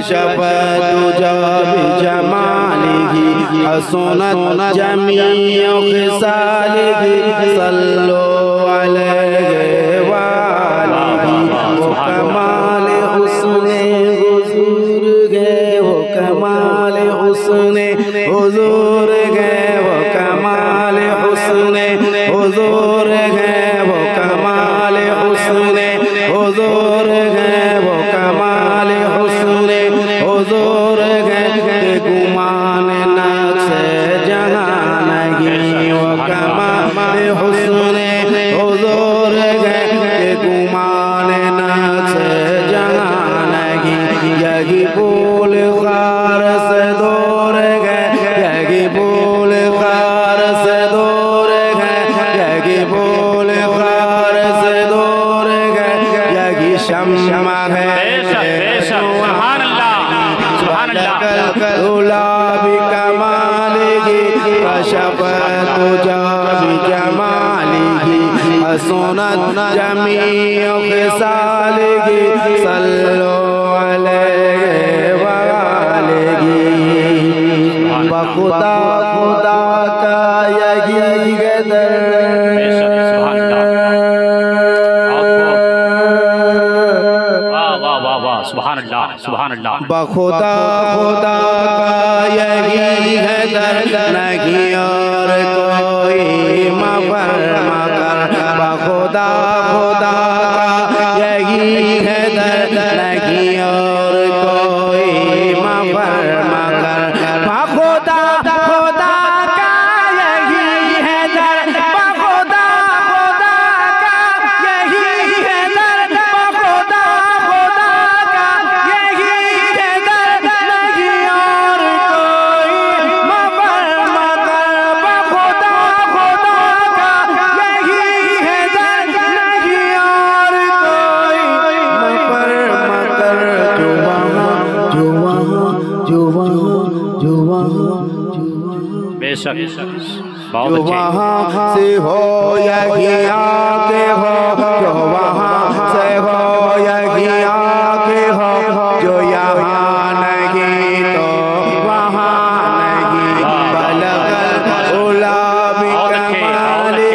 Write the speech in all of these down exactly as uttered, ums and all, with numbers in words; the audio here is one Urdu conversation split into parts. شفت بجماله حسنت جميع خصاله صلوا عليه وآله وكمال حسن حضور وكمال حسن حضور وكمال حسن حضور وكمال حسن حضور حسنت جميع خصاله صلوا عليه وآله بخدا خدا کا یہی قدر سبحان اللہ سبحان اللہ بخدا خدا کا یہی قدر نہیں اور کوئی مفرما خدا خدا کا یہی ہے درد نہیں اور کوئی مفرما کر خدا خدا کا یہی ہے درد خدا خدا کا یہی ہے درد خدا خدا کا یہی ہے درد نہیں اور کوئی مفرما کر خدا خدا کا جو وہاں سے ہو یہی آتے ہو جو وہاں سے ہو یہی آتے ہو جو یہاں نہیں تو وہاں نہیں بلغ العلا بکمالہ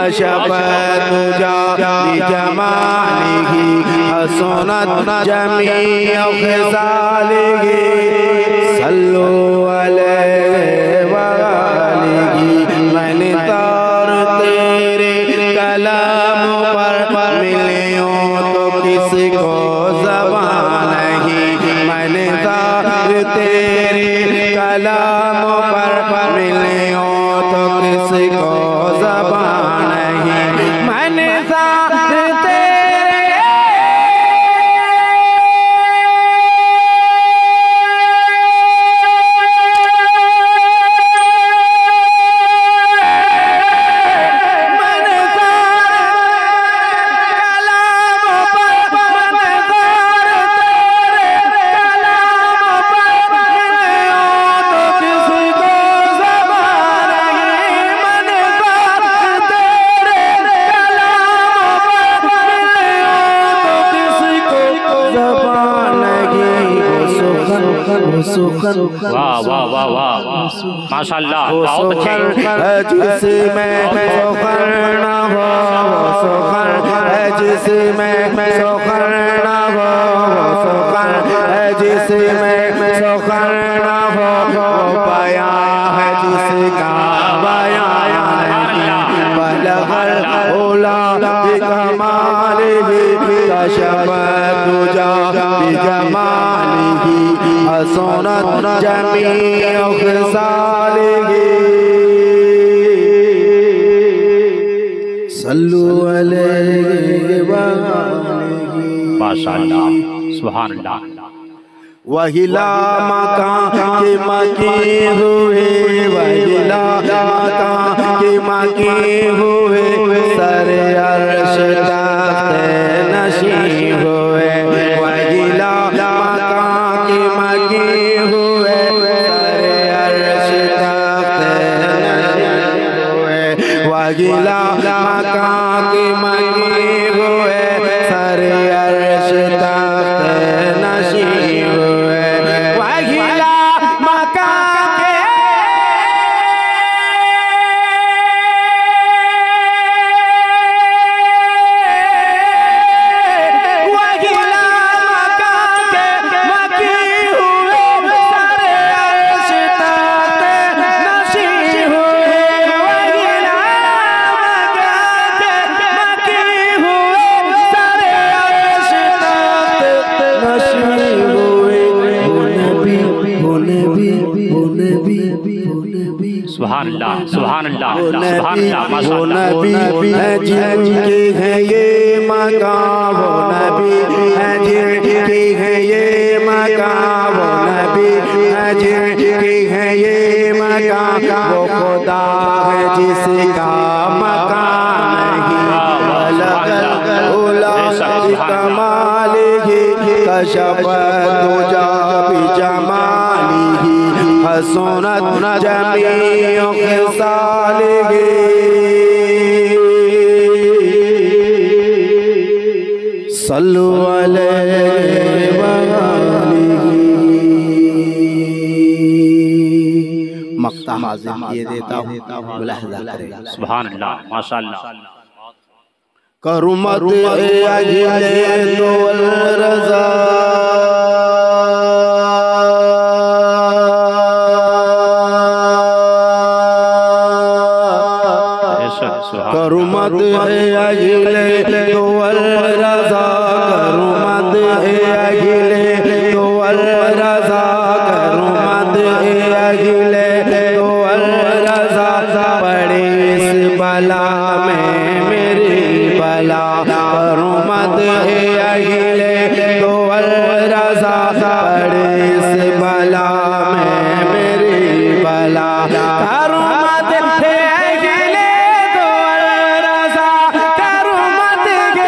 کشفت بجمالہ حسنت جمیع خصالہ صلوا علیہ واہ واہ واہ واہ ماشاءاللہ بہت اچھے جس میں سخر نہ ہو سخر جس میں سخر نہ ہو سخر جس میں سخر نہ ہو بیاں ہے جس کا بیاں بلغ العلا بکمالہ کشفت العلا بجمالہ حسنت جمیع خصالہ صلوا علیہ وآلہ ماشاءاللہ سبحان اللہ وہلا مکان کی مکی ہوئے وہلا مکان کی مکی ہوئے سر عرش تخت نشین ہوئے وہلا مکان کی مکی ہوئے سر عرش تخت نشین ہوئے وہلا مکان کی مکی ہوئے سر عرش تخت نشین ہوئے سبحان اللہ سبحان اللہ سبحان اللہ وہ نبی ہے جن کی ہے یہ مقام وہ نبی ہے جن کی ہے یہ مقام وہ نبی ہے جن کی ہے یہ مقام وہ خدا ہے جس کا مقام نہیں بلغت علا بکمالہ کشفت دجا بجمالہ حسنت جمیع خصالہ صلو علیہ وآلہ مقتہ عظیم یہ دیتا ہوں ملاحظہ کریں سبحان اللہ ماشاءاللہ کرمت اجل والرضا کرمت اجل والرضا کرمت اجل والرضا کرمت اجل والرضا بڑے اس بلا میں کرمت اجل والرضا بڑے اس بلا میں میری بلا کرمت اجل والرضا کرمت اجل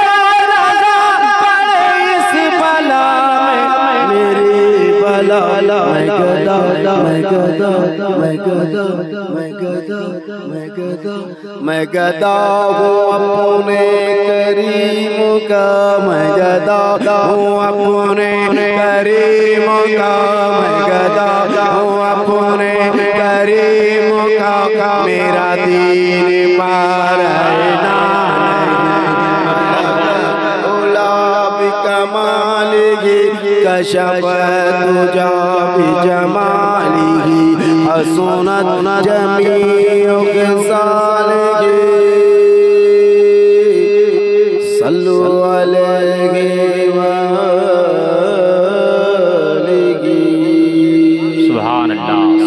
والرضا بڑے اس بلا میں میری بلا میں گدا میں گدا میں گدا میں گدا میں گدا میں گدا ہوں اپنے کریم کا میں گدا ہوں اپنے کریم کا میں گدا ہوں اپنے کریم کا میرا دین پار ہے نانا اولاب کمال یہ کشف تجا بجمالی حسنت جمیع خصالہ صلو علیہ وآلہ سبحان اللہ